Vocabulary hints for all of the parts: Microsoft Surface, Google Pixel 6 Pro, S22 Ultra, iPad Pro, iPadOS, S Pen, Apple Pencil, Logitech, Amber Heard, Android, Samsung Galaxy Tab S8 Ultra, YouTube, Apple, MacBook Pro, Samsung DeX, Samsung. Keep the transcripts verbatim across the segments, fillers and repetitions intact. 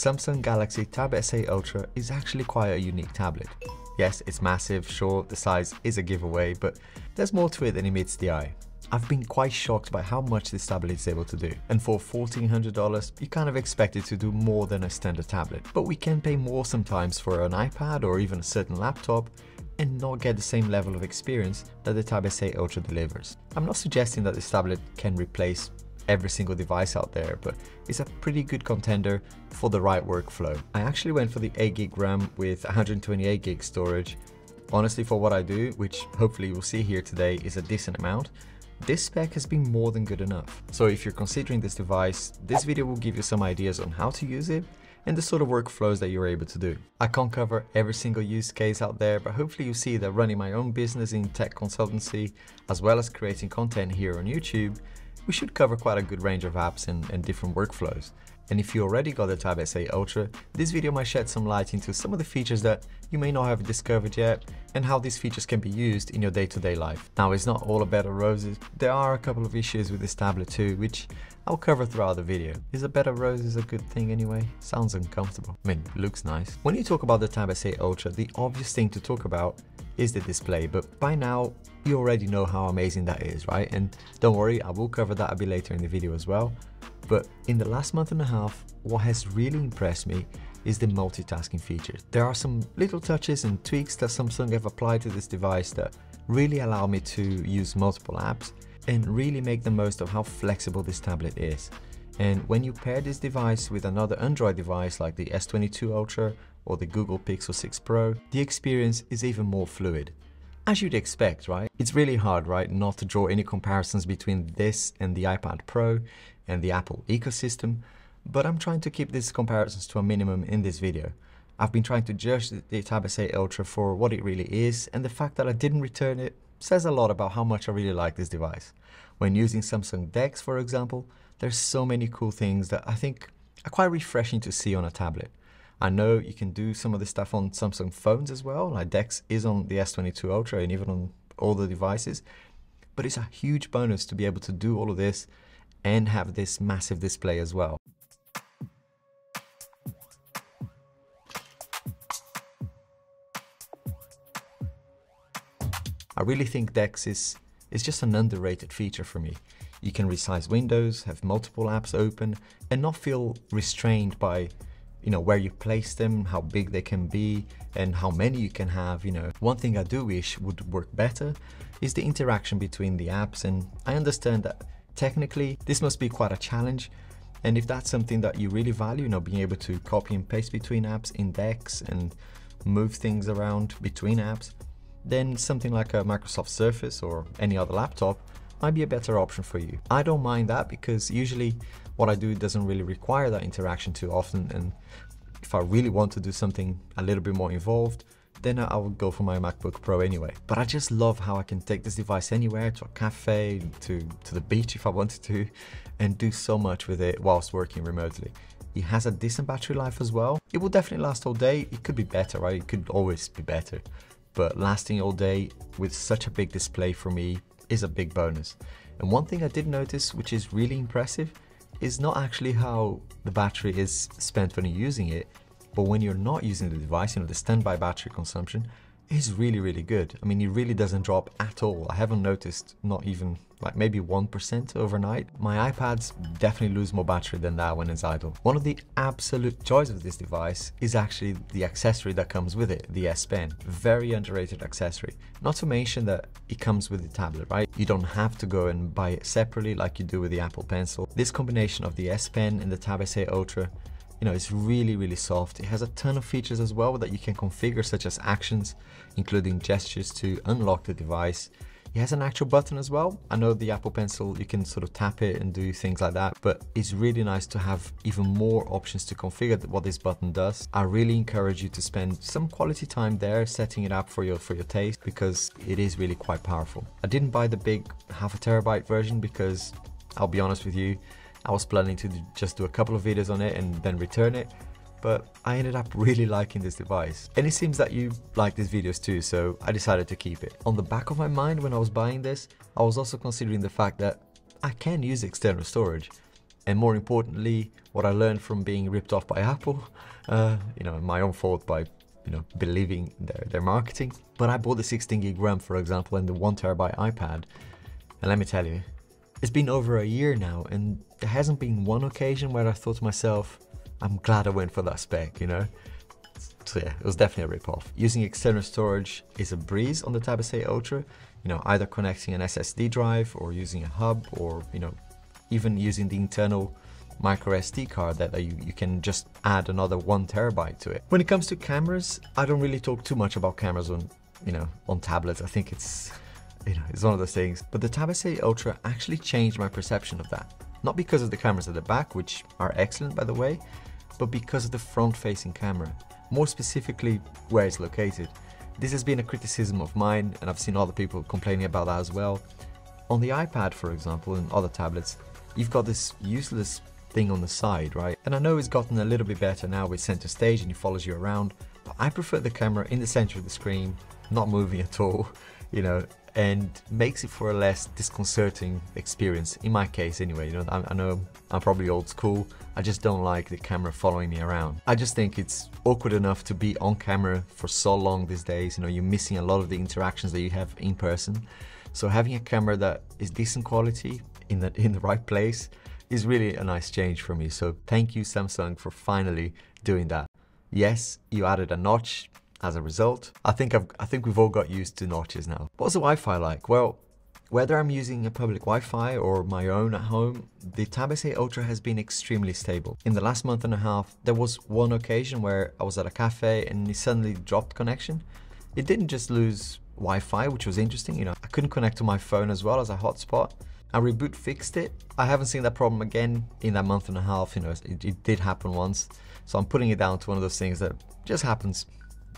Samsung Galaxy Tab S eight Ultra is actually quite a unique tablet. Yes, it's massive, sure, the size is a giveaway, but there's more to it than it meets the eye. I've been quite shocked by how much this tablet is able to do, and for fourteen hundred dollars, you kind of expect it to do more than a standard tablet. But we can pay more sometimes for an iPad or even a certain laptop and not get the same level of experience that the Tab S eight Ultra delivers. I'm not suggesting that this tablet can replace every single device out there, but it's a pretty good contender for the right workflow. I actually went for the eight gig RAM with one hundred twenty-eight gig storage. Honestly, for what I do, which hopefully you'll see here today is a decent amount, this spec has been more than good enough. So if you're considering this device, this video will give you some ideas on how to use it and the sort of workflows that you're able to do. I can't cover every single use case out there, but hopefully you see that running my own business in tech consultancy, as well as creating content here on YouTube, we should cover quite a good range of apps and, and different workflows. And if you already got the Tab S eight Ultra, this video might shed some light into some of the features that you may not have discovered yet and how these features can be used in your day-to-day life. Now, it's not all a bed of roses. There are a couple of issues with this tablet too, which I'll cover throughout the video. Is a bed of roses a good thing anyway? Sounds uncomfortable. I mean, looks nice. When you talk about the Tab S eight Ultra, the obvious thing to talk about is the display, but by now you already know how amazing that is, right? And don't worry, I will cover that a bit later in the video as well. But in the last month and a half, what has really impressed me is the multitasking feature. There are some little touches and tweaks that Samsung have applied to this device that really allow me to use multiple apps and really make the most of how flexible this tablet is. And when you pair this device with another Android device like the S twenty-two Ultra or the Google Pixel six Pro, the experience is even more fluid. As you'd expect, right? It's really hard, right, not to draw any comparisons between this and the iPad Pro and the Apple ecosystem, but I'm trying to keep these comparisons to a minimum in this video. I've been trying to judge the Tab S eight Ultra for what it really is, and the fact that I didn't return it says a lot about how much I really like this device. When using Samsung DeX, for example, there's so many cool things that I think are quite refreshing to see on a tablet. I know you can do some of this stuff on Samsung phones as well, like DeX is on the S twenty-two Ultra and even on all the devices, but it's a huge bonus to be able to do all of this and have this massive display as well. I really think DeX is, is just an underrated feature for me. You can resize windows, have multiple apps open, and not feel restrained by, you know, where you place them, how big they can be, and how many you can have, you know. One thing I do wish would work better is the interaction between the apps, and I understand that technically this must be quite a challenge, and if that's something that you really value, you know, being able to copy and paste between apps in DeX and move things around between apps, then something like a Microsoft Surface or any other laptop might be a better option for you. I don't mind that because usually what I do doesn't really require that interaction too often, and if I really want to do something a little bit more involved, then I would go for my MacBook Pro anyway. But I just love how I can take this device anywhere, to a cafe, to, to the beach if I wanted to, and do so much with it whilst working remotely. It has a decent battery life as well. It will definitely last all day. It could be better, right? It could always be better. But lasting all day with such a big display for me is a big bonus. And one thing I did notice, which is really impressive, is not actually how the battery is spent when you're using it, but when you're not using the device, you know, the standby battery consumption is really, really good. I mean, it really doesn't drop at all. I haven't noticed, not even like maybe one percent overnight. My iPads definitely lose more battery than that when it's idle. One of the absolute joys of this device is actually the accessory that comes with it, the S Pen. Very underrated accessory. Not to mention that it comes with the tablet, right? You don't have to go and buy it separately like you do with the Apple Pencil. This combination of the S Pen and the Tab S eight Ultra, you know, it's really, really soft. It has a ton of features as well that you can configure, such as actions, including gestures to unlock the device. It has an actual button as well. I know the Apple Pencil, you can sort of tap it and do things like that, but it's really nice to have even more options to configure what this button does. I really encourage you to spend some quality time there setting it up for your, for your taste, because it is really quite powerful. I didn't buy the big half a terabyte version because, I'll be honest with you, I was planning to just do a couple of videos on it and then return it, but I ended up really liking this device. And it seems that you like these videos too, so I decided to keep it. On the back of my mind when I was buying this, I was also considering the fact that I can use external storage. and more importantly, what I learned from being ripped off by Apple, uh, you know, my own fault by, you know, believing their, their marketing. But I bought the sixteen gig RAM, for example, and the one terabyte iPad. And let me tell you, it's been over a year now, and there hasn't been one occasion where I thought to myself, I'm glad I went for that spec, you know? So yeah, it was definitely a rip-off. Using external storage is a breeze on the Tab S eight Ultra, you know, either connecting an S S D drive or using a hub, or, you know, even using the internal micro S D card that you, you can just add another one terabyte to it. When it comes to cameras, I don't really talk too much about cameras on, you know, on tablets. I think it's, you know, it's one of those things. But the Tab S eight Ultra actually changed my perception of that. Not because of the cameras at the back, which are excellent by the way, but because of the front-facing camera. More specifically, where it's located. This has been a criticism of mine, and I've seen other people complaining about that as well. On the iPad, for example, and other tablets, you've got this useless thing on the side, right? And I know it's gotten a little bit better now with center stage and it follows you around, but I prefer the camera in the center of the screen, not moving at all, you know, and makes it for a less disconcerting experience, in my case anyway. You know, I, I know I'm probably old school, I just don't like the camera following me around. I just think it's awkward enough to be on camera for so long these days, you know, you're missing a lot of the interactions that you have in person. So having a camera that is decent quality, in the, in the right place, is really a nice change for me. So thank you, Samsung, for finally doing that. Yes, you added a notch as a result. I think I've, I think we've all got used to notches now. What's the Wi-Fi like? Well, whether I'm using a public Wi-Fi or my own at home, the Tab S eight Ultra has been extremely stable. In the last month and a half, there was one occasion where I was at a cafe and it suddenly dropped connection. It didn't just lose Wi-Fi, which was interesting. You know, I couldn't connect to my phone as well as a hotspot. And Reboot fixed it. I haven't seen that problem again in that month and a half. You know, it, it did happen once. So I'm putting it down to one of those things that just happens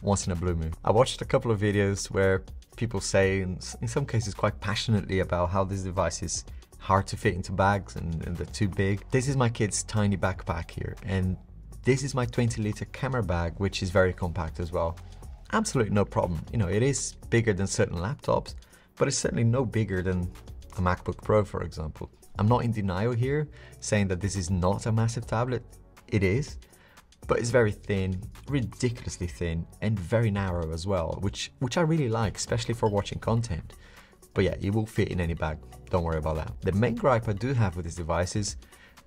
once in a blue moon. I watched a couple of videos where people say, in some cases quite passionately, about how this device is hard to fit into bags and, and they're too big. This is my kid's tiny backpack here. And this is my twenty liter camera bag, which is very compact as well. Absolutely no problem. You know, it is bigger than certain laptops, but it's certainly no bigger than a MacBook Pro, for example. I'm not in denial here, saying that this is not a massive tablet. It is, but it's very thin, ridiculously thin, and very narrow as well, which which I really like, especially for watching content. But yeah, it will fit in any bag, don't worry about that. The main gripe I do have with this device is,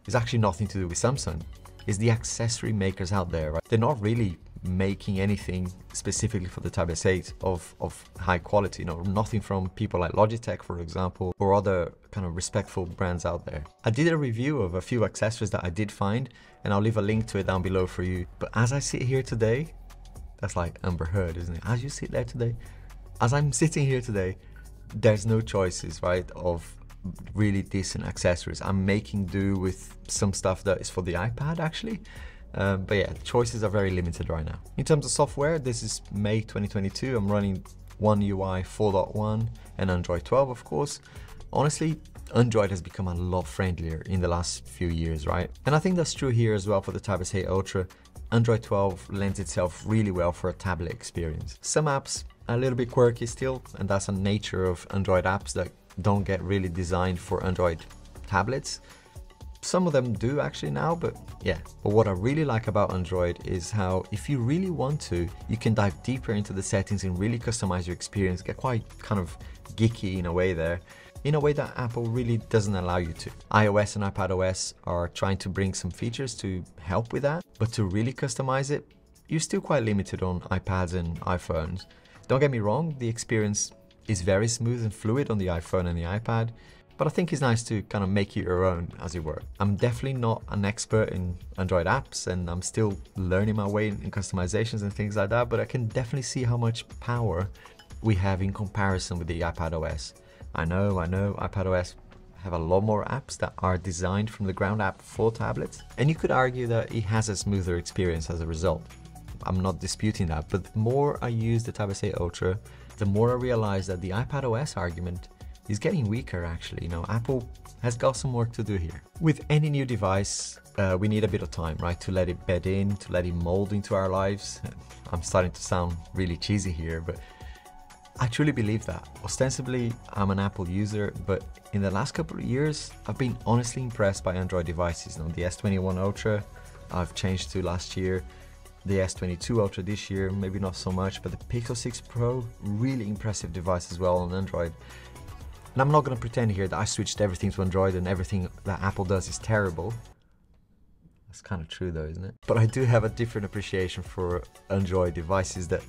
is actually nothing to do with Samsung. It's the accessory makers out there, right? They're not really making anything specifically for the Tab S eight of, of high quality, you know, nothing from people like Logitech, for example, or other kind of respectful brands out there. I did a review of a few accessories that I did find, and I'll leave a link to it down below for you. But as I sit here today, that's like Amber Heard, isn't it? As you sit there today, as I'm sitting here today, there's no choices, right, of really decent accessories. I'm making do with some stuff that is for the iPad, actually. Um, but yeah, choices are very limited right now. In terms of software, this is May twenty twenty-two. I'm running One U I four point one and Android twelve, of course. Honestly, Android has become a lot friendlier in the last few years, right? And I think that's true here as well for the Tab S eight Ultra. Android twelve lends itself really well for a tablet experience. Some apps are a little bit quirky still, and that's a nature of Android apps that don't get really designed for Android tablets. Some of them do actually now, but yeah. But what I really like about Android is how, if you really want to, you can dive deeper into the settings and really customize your experience, get quite kind of geeky in a way there, in a way that Apple really doesn't allow you to. iOS and iPadOS are trying to bring some features to help with that, but to really customize it, you're still quite limited on iPads and iPhones. Don't get me wrong, the experience is very smooth and fluid on the iPhone and the iPad, but I think it's nice to kind of make it your own, as it were. I'm definitely not an expert in Android apps, and I'm still learning my way in customizations and things like that, but I can definitely see how much power we have in comparison with the iPadOS. I know, I know, iPadOS have a lot more apps that are designed from the ground up for tablets, and you could argue that it has a smoother experience as a result. I'm not disputing that, but the more I use the Tab S eight Ultra, the more I realize that the iPadOS argument is getting weaker, actually. You know, Apple has got some work to do here. With any new device, uh, we need a bit of time, right, to let it bed in, to let it mold into our lives. I'm starting to sound really cheesy here, but I truly believe that. Ostensibly, I'm an Apple user, but in the last couple of years, I've been honestly impressed by Android devices. Now, the S twenty-one Ultra I've changed to last year, the S twenty-two Ultra this year, maybe not so much, but the Pixel six Pro, really impressive device as well on Android. And I'm not going to pretend here that I switched everything to Android and everything that Apple does is terrible. That's kind of true though, isn't it? But I do have a different appreciation for Android devices that,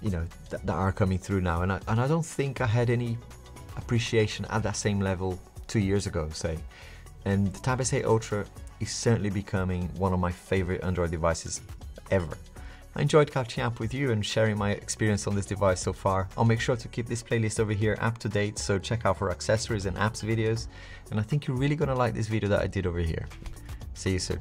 you know, that, that are coming through now. And I, and I don't think I had any appreciation at that same level two years ago, say. And the Tab S eight Ultra is certainly becoming one of my favorite Android devices ever. I enjoyed catching up with you and sharing my experience on this device so far. I'll make sure to keep this playlist over here up to date, so check out for accessories and apps videos. And I think you're really gonna like this video that I did over here. See you soon.